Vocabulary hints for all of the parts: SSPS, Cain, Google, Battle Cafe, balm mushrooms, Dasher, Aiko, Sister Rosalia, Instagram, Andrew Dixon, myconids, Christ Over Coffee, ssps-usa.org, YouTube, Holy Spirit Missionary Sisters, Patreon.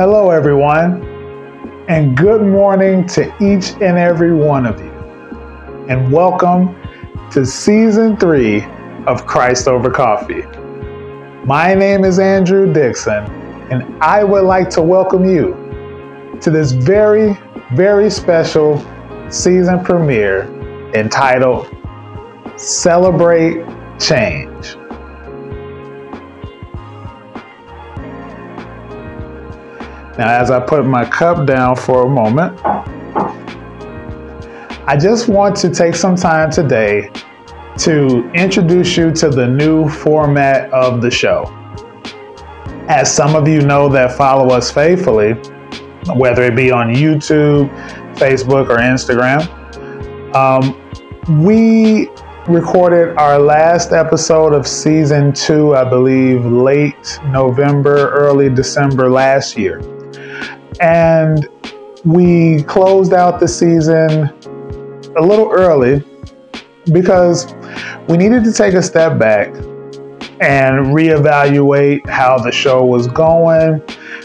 Hello everyone, and good morning to each and every one of you, and welcome to Season 3 of Christ Over Coffee. My name is Andrew Dixon, and I would like to welcome you to this very, very special season premiere entitled Celebrate Change. Now, as I put my cup down for a moment, I just want to take some time today to introduce you to the new format of the show. As some of you know that follow us faithfully, whether it be on YouTube, Facebook, or Instagram, we recorded our last episode of Season 2, I believe, late November, early December last year. And we closed out the season a little early because we needed to take a step back and reevaluate how the show was going,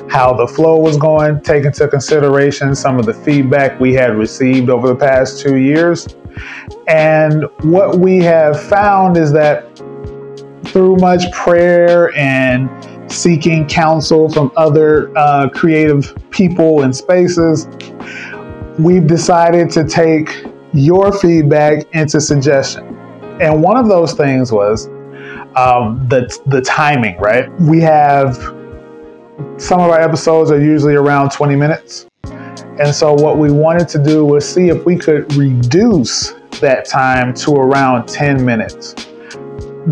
how the flow was going, take into consideration some of the feedback we had received over the past 2 years. And what we have found is that through much prayer and seeking counsel from other creative people and spaces, we've decided to take your feedback into suggestion. And one of those things was the timing, right? We have some of our episodes are usually around 20 minutes. And so what we wanted to do was see if we could reduce that time to around 10 minutes.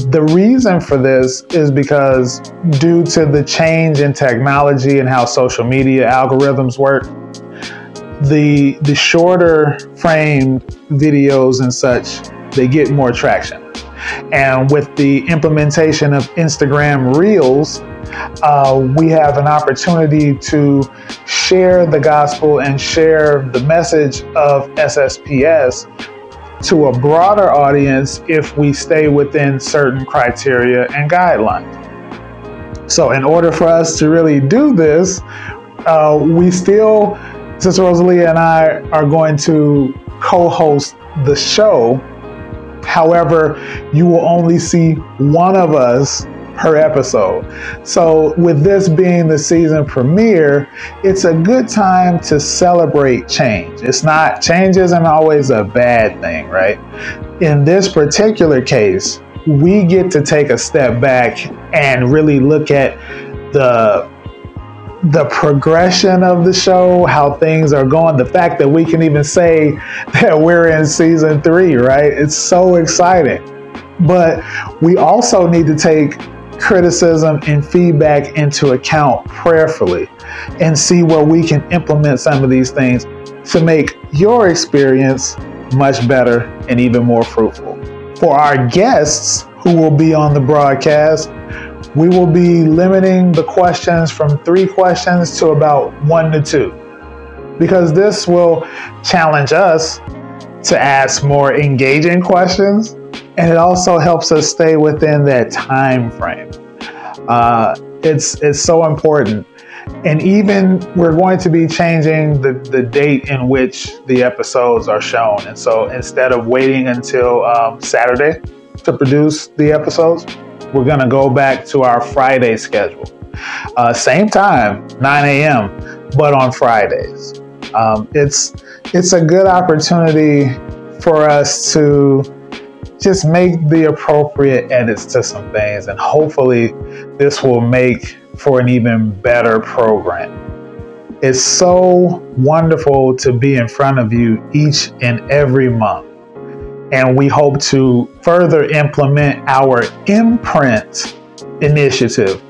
The reason for this is because due to the change in technology and how social media algorithms work, the shorter framed videos and such, they get more traction. And with the implementation of Instagram Reels, we have an opportunity to share the gospel and share the message of SSPS to a broader audience if we stay within certain criteria and guidelines. So in order for us to really do this, Sister Rosalia and I are going to co-host the show. However, you will only see one of us per episode. So with this being the season premiere, it's a good time to celebrate change. Change isn't always a bad thing, right? In this particular case, we get to take a step back and really look at the progression of the show, how things are going, the fact that we can even say that we're in season 3, right? It's so exciting. But we also need to take criticism and feedback into account prayerfully and see where we can implement some of these things to make your experience much better and even more fruitful. For our guests who will be on the broadcast, we will be limiting the questions from 3 questions to about 1 to 2, because this will challenge us to ask more engaging questions, and it also helps us stay within that time frame. It's so important. And even we're going to be changing the date in which the episodes are shown. And so instead of waiting until Saturday to produce the episodes, we're going to go back to our Friday schedule. Same time, 9 a.m., but on Fridays. It's a good opportunity for us to just make the appropriate edits to some things, and hopefully this will make for an even better program. It's so wonderful to be in front of you each and every month, and we hope to further implement our Imprint initiative,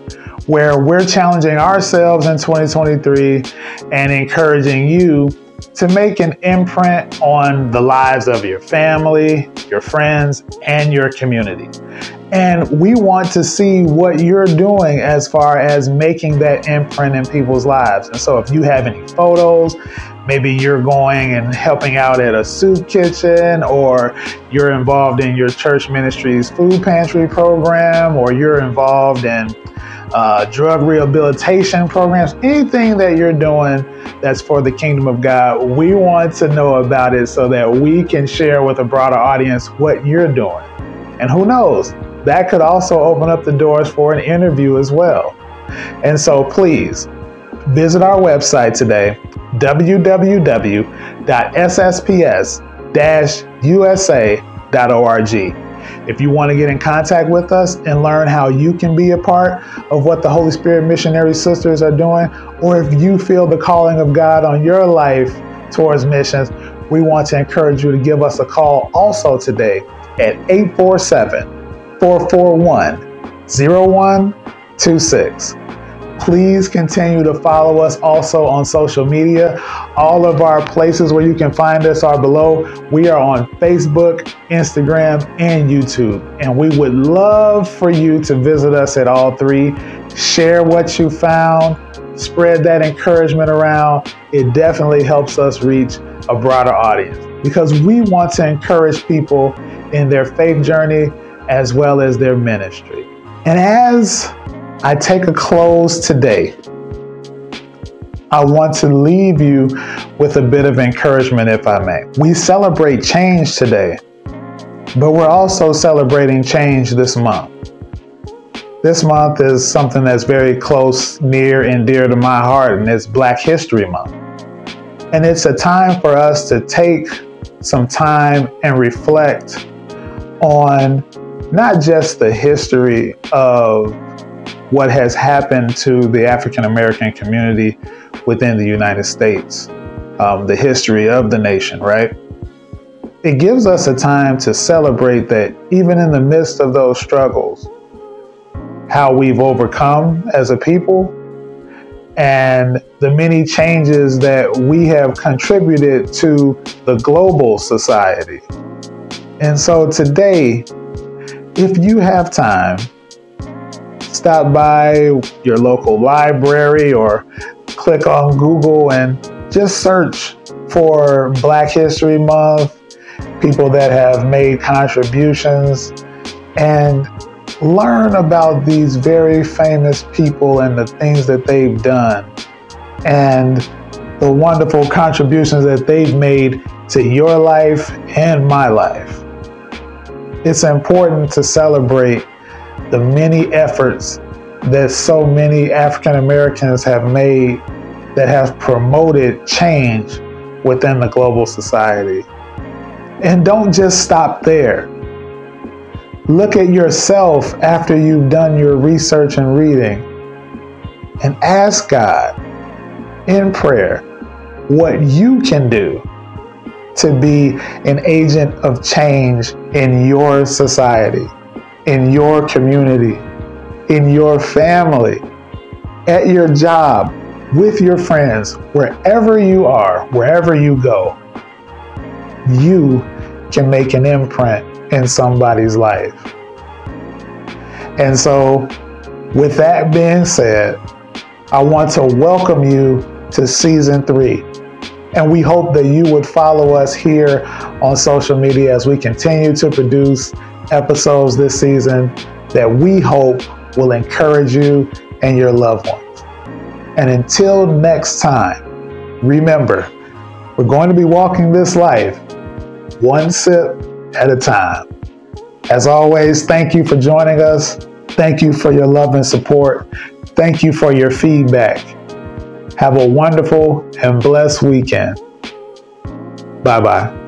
where we're challenging ourselves in 2023 and encouraging you to make an imprint on the lives of your family, your friends, and your community. And we want to see what you're doing as far as making that imprint in people's lives. And so if you have any photos, maybe you're going and helping out at a soup kitchen, or you're involved in your church ministry's food pantry program, or you're involved in drug rehabilitation programs, anything that you're doing that's for the kingdom of God, we want to know about it so that we can share with a broader audience what you're doing. And who knows, that could also open up the doors for an interview as well. And so please visit our website today, www.ssps-usa.org. If you want to get in contact with us and learn how you can be a part of what the Holy Spirit Missionary Sisters are doing, or if you feel the calling of God on your life towards missions, we want to encourage you to give us a call also today at 847-441-0126. Please continue to follow us also on social media. All of our places where you can find us are below. We are on Facebook, Instagram, and YouTube. And we would love for you to visit us at all three. Share what you found. Spread that encouragement around. It definitely helps us reach a broader audience, because we want to encourage people in their faith journey as well as their ministry. And as I take a close today, I want to leave you with a bit of encouragement, if I may. We celebrate change today, but we're also celebrating change this month. This month is something that's very close, near, and dear to my heart, and it's Black History Month. And it's a time for us to take some time and reflect on not just the history of what has happened to the African American community within the United States, the history of the nation, right? It gives us a time to celebrate that even in the midst of those struggles, how we've overcome as a people and the many changes that we have contributed to the global society. And so today, if you have time, stop by your local library or click on Google and just search for Black History Month, people that have made contributions, and learn about these very famous people and the things that they've done and the wonderful contributions that they've made to your life and my life. It's important to celebrate the many efforts that so many African Americans have made that have promoted change within the global society. And don't just stop there. Look at yourself after you've done your research and reading, and ask God in prayer what you can do to be an agent of change in your society, in your community, in your family, at your job, with your friends, wherever you are, wherever you go, you can make an imprint in somebody's life. And so, with that being said, I want to welcome you to Season 3. And we hope that you would follow us here on social media as we continue to produce episodes this season that we hope will encourage you and your loved ones. And until next time, remember, we're going to be walking this life one sip at a time. As always, thank you for joining us. Thank you for your love and support. Thank you for your feedback. Have a wonderful and blessed weekend. Bye-bye.